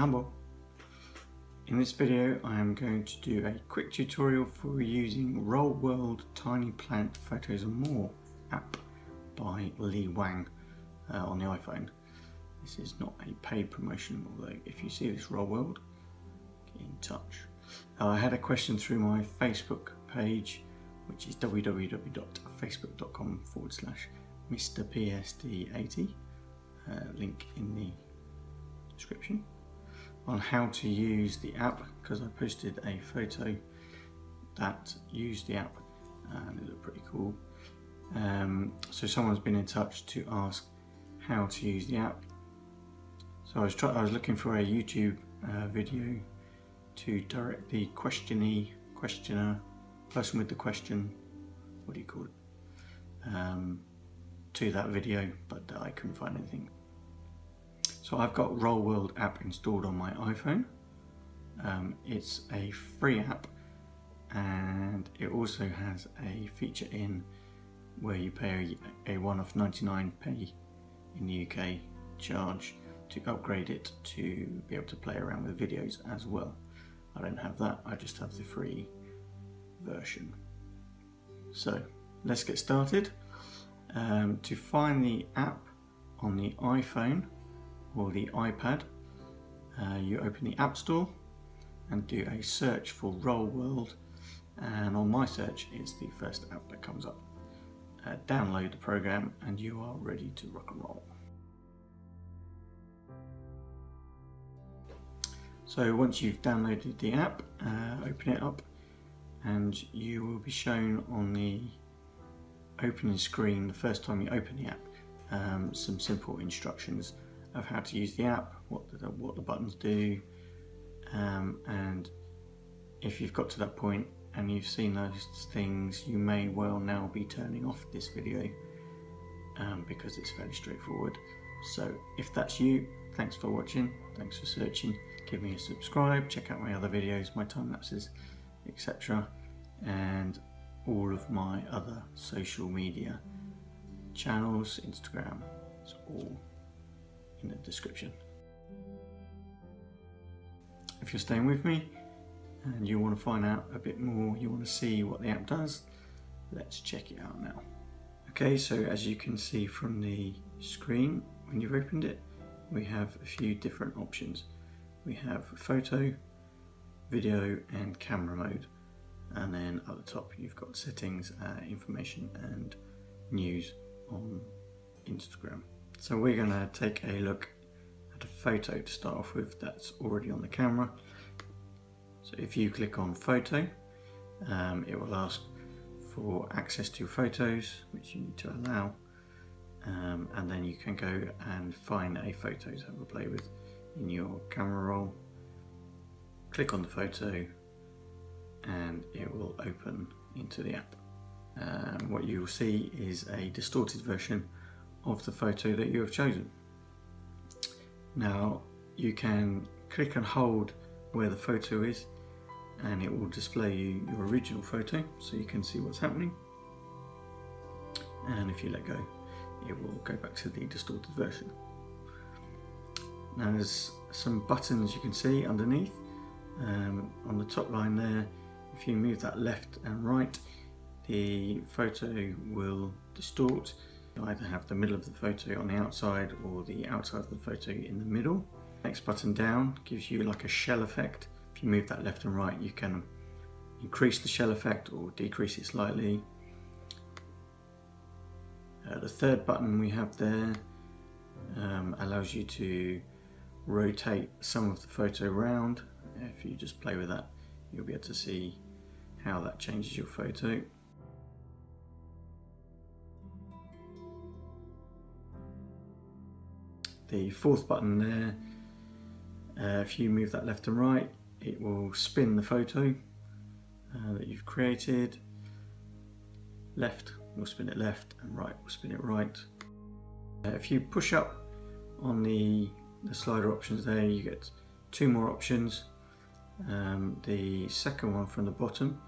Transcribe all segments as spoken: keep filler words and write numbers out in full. I'm Bob. In this video I am going to do a quick tutorial for using Roll World Tiny Planet Photos and More app by Lee Wang uh, on the iPhone. This is not a paid promotion, although if you see this, Roll World, get in touch. Uh, I had a question through my Facebook page, which is www.facebook.com forward slash mrpsd80, uh, link in the description, on how to use the app, because I posted a photo that used the app and it looked pretty cool. Um, so someone's been in touch to ask how to use the app. So I was try I was looking for a YouTube uh, video to direct the questionee, questioner, person with the question, what do you call it, um, to that video, but uh, I couldn't find anything. So I've got Roll World app installed on my iPhone. Um, it's a free app, and it also has a feature in where you pay a, a one-off ninety-nine p in the U K charge to upgrade it to be able to play around with videos as well. I don't have that, I just have the free version. So let's get started. Um, to find the app on the iPhone, or the iPad, uh, you open the App Store and do a search for Roll World, and on my search it's the first app that comes up. Uh, download the program and you are ready to rock and roll. So once you've downloaded the app, uh, open it up and you will be shown on the opening screen the first time you open the app um, some simple instructions of how to use the app, what the, what the buttons do, um, and if you've got to that point and you've seen those things, you may well now be turning off this video um, because it's fairly straightforward. So if that's you, thanks for watching, thanks for searching, give me a subscribe, check out my other videos, my time lapses, et cetera, and all of my other social media channels, Instagram, it's all in the description. If you're staying with me and you want to find out a bit more, you want to see what the app does, let's check it out now. Okay, so as you can see from the screen when you've opened it, we have a few different options. We have photo, video and camera mode, and then at the top you've got settings, uh, information and news on Instagram. So we're going to take a look at a photo to start off with that's already on the camera. So if you click on photo, um, it will ask for access to photos, which you need to allow, um, and then you can go and find a photo to have a play with in your camera roll. Click on the photo and it will open into the app. Um, what you will see is a distorted version of the photo that you have chosen. Now you can click and hold where the photo is and it will display you your original photo, so you can see what's happening, and if you let go it will go back to the distorted version. Now there's some buttons you can see underneath. Um, on the top line there, if you move that left and right, the photo will distort. You'll either have the middle of the photo on the outside or the outside of the photo in the middle. Next button down gives you like a shell effect. If you move that left and right, you can increase the shell effect or decrease it slightly. Uh, the third button we have there um, allows you to rotate some of the photo around. If you just play with that, you'll be able to see how that changes your photo. The fourth button there, uh, if you move that left and right, it will spin the photo uh, that you've created. Left will spin it left and right will spin it right. Uh, if you push up on the, the slider options there, you get two more options. Um, the second one from the bottom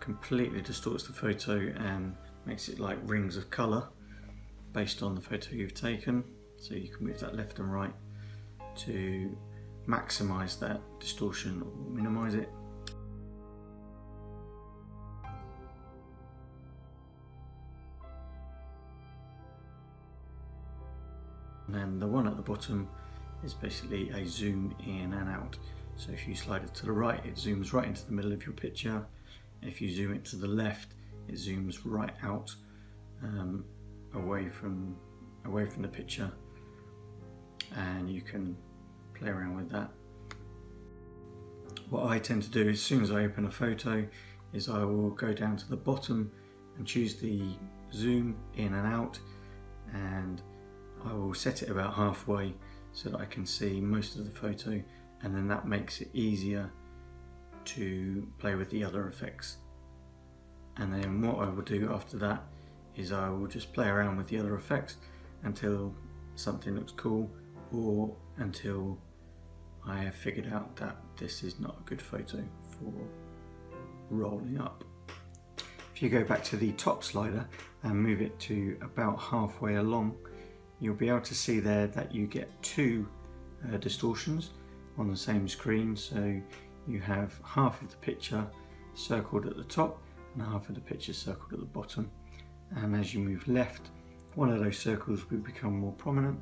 completely distorts the photo and makes it like rings of colour based on the photo you've taken. So you can move that left and right to maximize that distortion or minimize it. And then the one at the bottom is basically a zoom in and out. So if you slide it to the right, it zooms right into the middle of your picture. If you zoom it to the left, it zooms right out um, away from away from the picture, and you can play around with that. What I tend to do as soon as I open a photo is I will go down to the bottom and choose the zoom in and out, and I will set it about halfway so that I can see most of the photo, and then that makes it easier to play with the other effects. And then what I will do after that is I will just play around with the other effects until something looks cool, or until I have figured out that this is not a good photo for rolling up. If you go back to the top slider and move it to about halfway along, you'll be able to see there that you get two uh, distortions on the same screen. So you have half of the picture circled at the top and half of the picture circled at the bottom. And as you move left, one of those circles will become more prominent,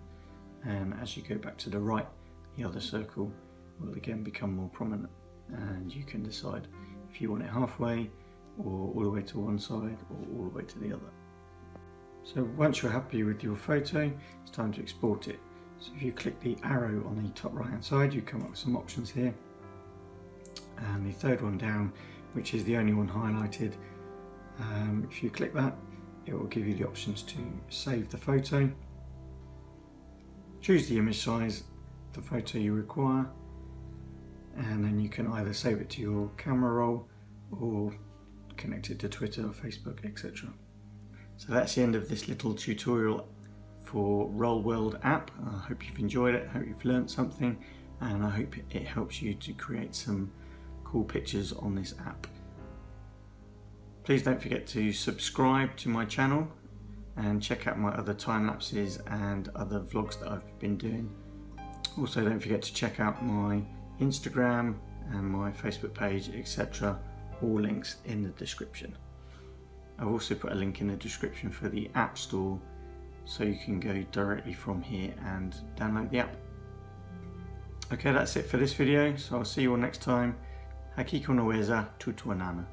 and as you go back to the right, the other circle will again become more prominent, and you can decide if you want it halfway or all the way to one side or all the way to the other. So once you're happy with your photo, it's time to export it. So if you click the arrow on the top right hand side, you come up with some options here, and the third one down, which is the only one highlighted, um, if you click that, it will give you the options to save the photo, choose the image size, the photo you require, and then you can either save it to your camera roll or connect it to Twitter or Facebook, et cetera. So that's the end of this little tutorial for Roll World app. I hope you've enjoyed it, I hope you've learned something, and I hope it helps you to create some cool pictures on this app. Please don't forget to subscribe to my channel and check out my other time lapses and other vlogs that I've been doing. Also, don't forget to check out my Instagram and my Facebook page, et cetera. All links in the description. I've also put a link in the description for the App Store, so you can go directly from here and download the app. Okay, that's it for this video, so I'll see you all next time. Hakika no uweza, tutuonana.